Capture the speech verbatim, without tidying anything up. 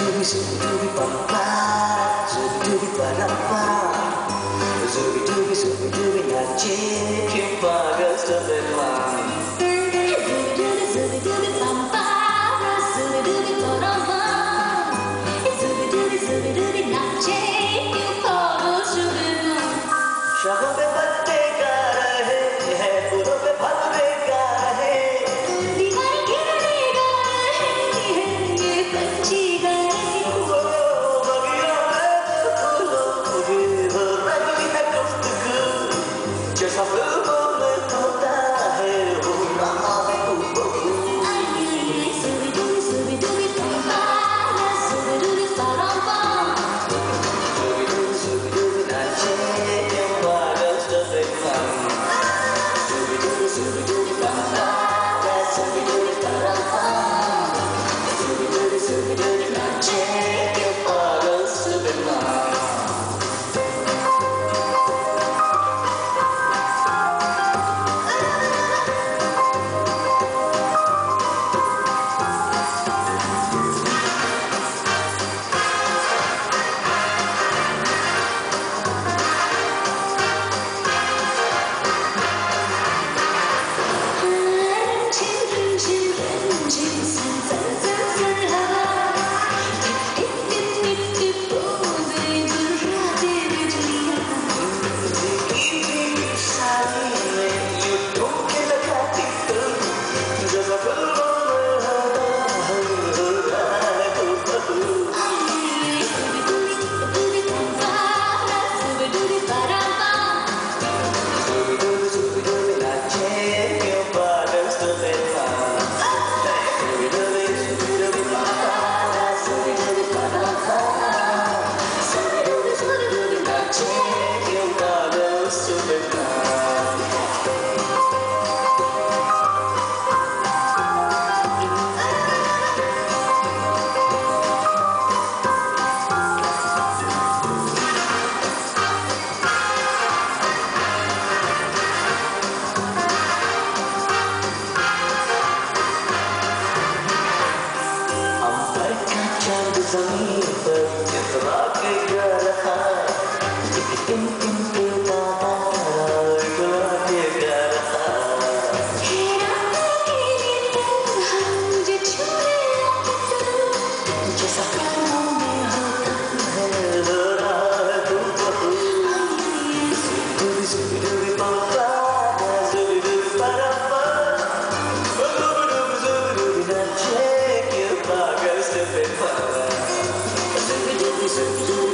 doobi, zoobi doobi, ba ba. Zoobi doobi, ba ba ba. Zoobi doobi, zoobi doobi, na chiki ba gasta bema. Zoobi doobi, zoobi doobi, ba ba. Zoobi doobi, ba ba ba. Zoobi doobi, zoobi doobi, na chiki ba gasta bema. Shagon pe patte ga rahe hai, puro pe patte ga rahe. Diwali khilne ga rahe hai, ye panchi ga. Zoobi Doobi, jatra ke garha, tin tin ke baba, jatra ke garha. Hera ke dil, mujhe chhune apna, jaisa pyar mein hota hai, wo raha tumko. Zoobi Doobi, Zoobi Doobi. Zoobi Doobi, Zoobi Doobi.